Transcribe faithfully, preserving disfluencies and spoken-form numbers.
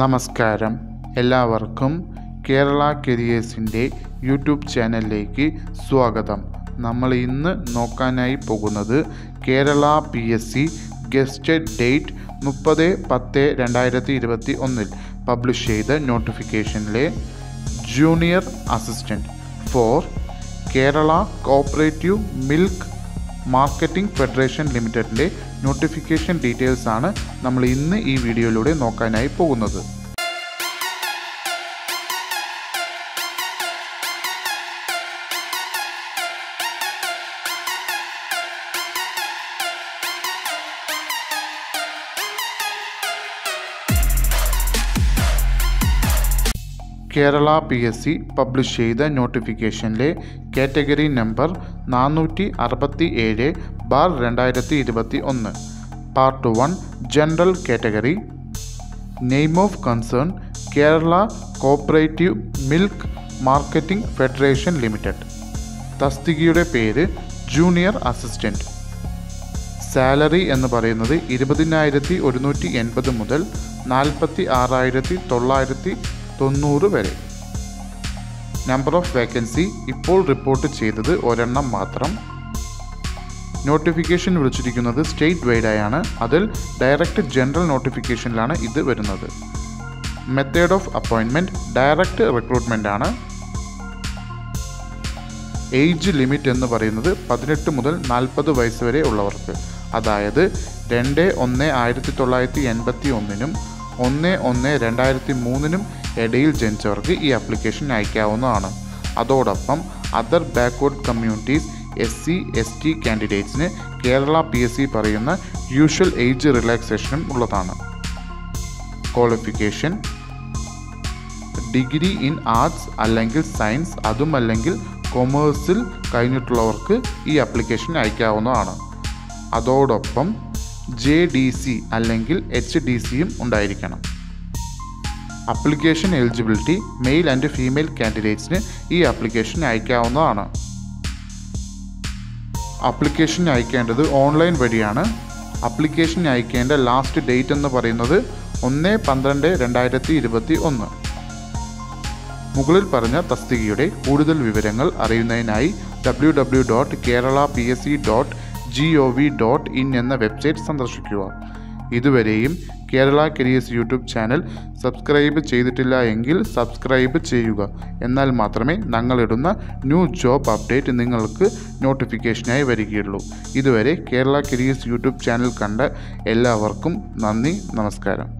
നമസ്കാരം എല്ലാവർക്കും കേരള കരിയേഴ്സിൻ്റെ യൂട്യൂബ് ചാനലിലേക്ക് സ്വാഗതം. നമ്മൾ ഇന്ന് നോക്കാനായി പോകുന്നത് Kerala P S C gazetted date മുപ്പത് പത്ത് രണ്ടായിരത്തി ഇരുപത്തി ഒന്നിൽ പബ്ലിഷ് ചെയ്ത നോട്ടിഫിക്കേഷനിലെ junior assistant for Kerala cooperative milk marketing federation ലിമിറ്റഡിൻ്റെ നോട്ടിഫിക്കേഷൻ ഡീറ്റെയിൽസാണ് നമ്മൾ ഇന്ന് ഈ വീഡിയോയിലൂടെ നോക്കാനായി പോകുന്നത്. Kerala P S C publish ചെയ്ത നോട്ടിഫിക്കേഷനിലെ കാറ്റഗറി നമ്പർ നാനൂറ്റി അറുപത്തി ഏഴ് ബാർ രണ്ടായിരത്തി ഇരുപത്തി ഒന്ന് part one general category. Name of concern Kerala cooperative milk marketing federation limited. തസ്തികയുടെ പേര് ജൂനിയർ അസിസ്റ്റൻറ്റ്. സാലറി എന്ന് പറയുന്നത് ഇരുപതിനായിരത്തി ഒരുന്നൂറ്റി എൺപത് മുതൽ നാൽപ്പത്തി ആറായിരത്തി തൊള്ളായിരത്തി തൊണ്ണൂറ് വരെ. നമ്പർ ഓഫ് വേക്കൻസി ഇപ്പോൾ റിപ്പോർട്ട് ചെയ്തത് ഒരെണ്ണം മാത്രം. നോട്ടിഫിക്കേഷൻ വിളിച്ചിരിക്കുന്നത് സ്റ്റേറ്റ് വൈഡായാണ്. അതിൽ ഡയറക്റ്റ് ജനറൽ നോട്ടിഫിക്കേഷനിലാണ് ഇത് വരുന്നത്. Method of appointment direct recruitment ആണ്. ഏജ് ലിമിറ്റ് എന്ന് പറയുന്നത് പതിനെട്ട് മുതൽ നാൽപ്പത് വയസ്സ് വരെ ഉള്ളവർക്ക്, അതായത് രണ്ട് ഒന്ന് ആയിരത്തി തൊള്ളായിരത്തി എൺപത്തി ഒന്നിനും ഒന്ന് ഒന്ന് രണ്ടായിരത്തി മൂന്നിനും ഇടയിൽ ജനിച്ചവർക്ക് ഈ ആപ്ലിക്കേഷൻ അയക്കാവുന്നതാണ്. അതോടൊപ്പം other backward communities S C S T കാൻഡിഡേറ്റ്സിന് കേരള പി എസ് സി പറയുന്ന യൂഷ്വൽ ഏജ് റിലാക്സേഷനും ഉള്ളതാണ്. ക്വാളിഫിക്കേഷൻ ഡിഗ്രി ഇൻ ആർട്സ് അല്ലെങ്കിൽ സയൻസ്, അതും അല്ലെങ്കിൽ കൊമേഴ്സിൽ കഴിഞ്ഞിട്ടുള്ളവർക്ക് ഈ ആപ്ലിക്കേഷൻ അയക്കാവുന്നതാണ്. അതോടൊപ്പം ജെ ഡി സി അല്ലെങ്കിൽ എച്ച് ഡി സിയും ഉണ്ടായിരിക്കണം. Application eligibility male and female കാൻഡിഡേറ്റ്സിന് ഈ ആപ്ലിക്കേഷൻ അയക്കാവുന്നതാണ്. അപ്ലിക്കേഷൻ അയക്കേണ്ടത് ഓൺലൈൻ വഴിയാണ്. അപ്ലിക്കേഷൻ അയക്കേണ്ട ലാസ്റ്റ് ഡേറ്റ് എന്ന് പറയുന്നത് ഒന്ന് പന്ത്രണ്ട് രണ്ടായിരത്തി ഇരുപത്തി ഒന്ന്. മുകളിൽ പറഞ്ഞ തസ്തികയുടെ കൂടുതൽ വിവരങ്ങൾ അറിയുന്നതിനായി W W dot Kerala P S C dot G O V dot in എന്ന വെബ്സൈറ്റ് സന്ദർശിക്കുക. ഇതുവരെയും Kerala careers YouTube channel subscribe ചെയ്തിട്ടില്ല എങ്കിൽ സബ്സ്ക്രൈബ് ചെയ്യുക. എന്നാൽ മാത്രമേ ഞങ്ങളിടുന്ന ന്യൂ ജോബ് അപ്ഡേറ്റ് നിങ്ങൾക്ക് നോട്ടിഫിക്കേഷനായി വരികയുള്ളൂ. ഇതുവരെ കേരള കരിയേഴ്സ് യൂട്യൂബ് ചാനൽ കണ്ട എല്ലാവർക്കും നന്ദി, നമസ്കാരം.